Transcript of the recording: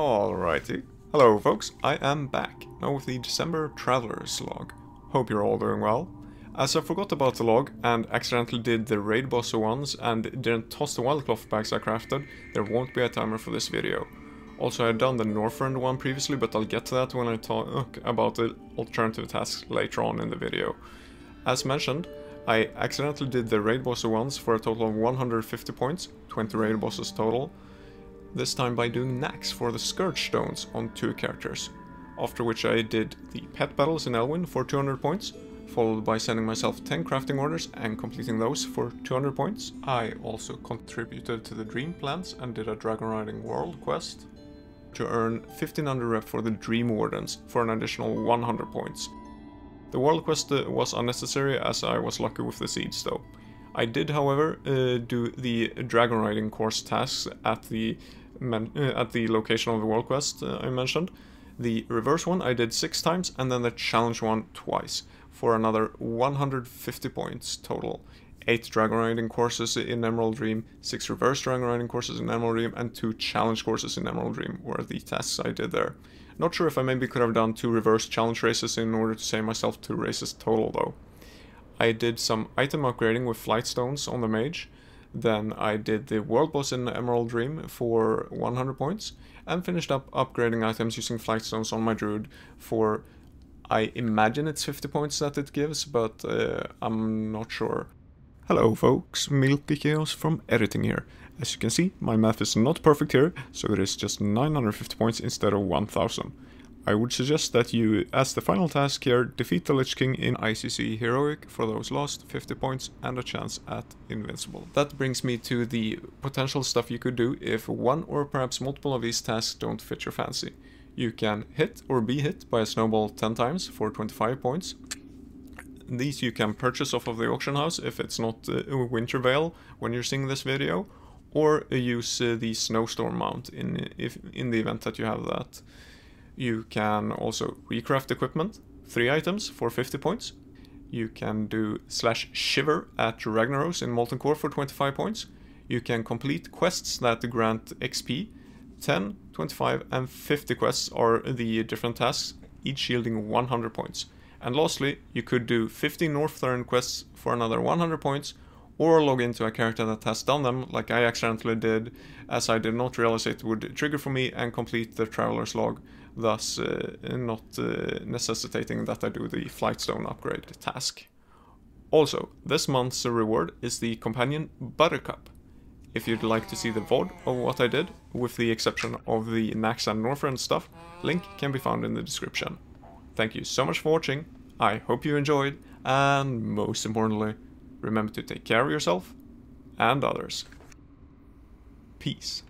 Alrighty. Hello folks, I am back, now with the December Travelers log. Hope you're all doing well. As I forgot about the log and accidentally did the Raid Boss ones and didn't toss the Wildcloth bags I crafted, there won't be a timer for this video. Also, I had done the Northrend one previously, but I'll get to that when I talk about the alternative tasks later on in the video. As mentioned, I accidentally did the Raid Boss ones for a total of 150 points, 20 Raid Bosses total. This time by doing Naxx for the Scourge Stones on 2 characters, after which I did the Pet Battles in Elwyn for 200 points, followed by sending myself 10 crafting orders and completing those for 200 points. I also contributed to the Dream Plans and did a Dragon Riding world quest to earn 1500 rep for the Dream Wardens for an additional 100 points. The world quest was unnecessary as I was lucky with the seeds though. I did, however, do the dragon riding course tasks at the location of the world quest I mentioned. The reverse one I did 6 times and then the challenge one twice for another 150 points total. 8 dragon riding courses in Emerald Dream, 6 reverse dragon riding courses in Emerald Dream and 2 challenge courses in Emerald Dream were the tasks I did there. Not sure if I maybe could have done 2 reverse challenge races in order to save myself 2 races total though. I did some item upgrading with flightstones on the mage, then I did the world boss in Emerald Dream for 100 points, and finished up upgrading items using flightstones on my druid for, I imagine it's 50 points that it gives, but I'm not sure. Hello folks, MilkyChaos from editing here. As you can see, my math is not perfect here, so it is just 950 points instead of 1000. I would suggest that you, as the final task here, defeat the Lich King in ICC Heroic for those lost, 50 points and a chance at Invincible. That brings me to the potential stuff you could do if one or perhaps multiple of these tasks don't fit your fancy. You can hit or be hit by a snowball 10 times for 25 points. These you can purchase off of the auction house if it's not Winter Veil when you're seeing this video, or use the Snowstorm Mount in the event that you have that. You can also recraft equipment, 3 items for 50 points. You can do slash shiver at Ragnaros in Molten Core for 25 points. You can complete quests that grant XP. 10, 25 and 50 quests are the different tasks, each yielding 100 points. And lastly, you could do 50 Northrend quests for another 100 points, or log into a character that has done them, like I accidentally did, as I did not realize it would trigger for me and complete the Travelers log, thus not necessitating that I do the Flightstone upgrade task. Also, this month's reward is the companion Buttercup. If you'd like to see the VOD of what I did, with the exception of the Naxx and Northrend stuff, link can be found in the description. Thank you so much for watching, I hope you enjoyed, and most importantly, remember to take care of yourself and others. Peace.